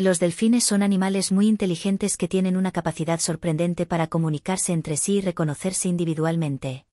Los delfines son animales muy inteligentes que tienen una capacidad sorprendente para comunicarse entre sí y reconocerse individualmente.